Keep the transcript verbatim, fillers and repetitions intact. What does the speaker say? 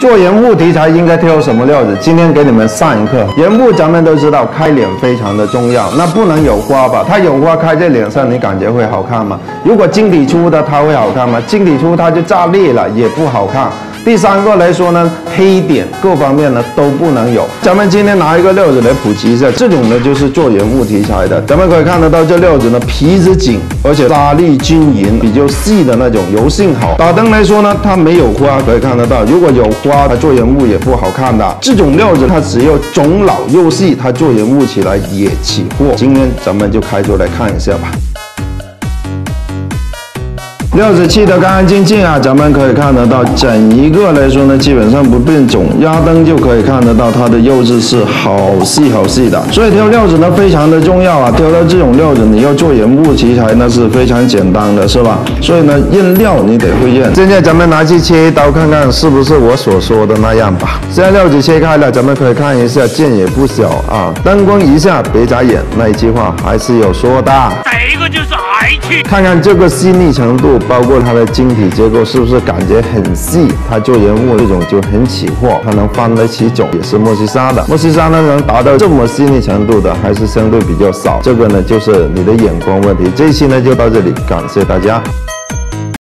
做盐户题材应该挑什么料子？今天给你们上一课。盐户咱们都知道开脸非常的重要，那不能有花吧？它有花开在脸上，你感觉会好看吗？如果晶体粗的，它会好看吗？晶体粗它就炸裂了，也不好看。第三个来说呢，黑点各方面呢都不能有。咱们今天拿一个料子来普及一下，这种呢就是做盐户题材的。咱们可以看得到这料子呢皮子紧，而且拉力均匀，比较细的那种，柔性好。打灯来说呢，它没有花，可以看得到。如果有花它做盐户也不好看的，这种料子它只要中老又细，它做盐户起来也起货。今天咱们就开出来看一下吧。料子砌得干干净净啊，咱们可以看得到，整一个来说呢，基本上不变种。压灯就可以看得到它的釉质是好细好细的，所以挑料子呢非常的重要啊。挑到这种料子，你要做盐户题材那是非常简单的，是吧？所以呢，验料你得会验。现在咱们拿去切一刀看看是不是我所说的那样吧。现在料子切开了，咱们可以看一下，件也不小啊。灯光一下，别眨眼，那一句话还是有说的。哪一个就是癌气？看看这个细腻程度。 包括它的晶体结构是不是感觉很细？它做盐户这种就很起货，它能翻得起种，也是莫西沙的。莫西沙呢能达到这么细腻程度的，还是相对比较少。这个呢就是你的眼光问题。这一期呢就到这里，感谢大家。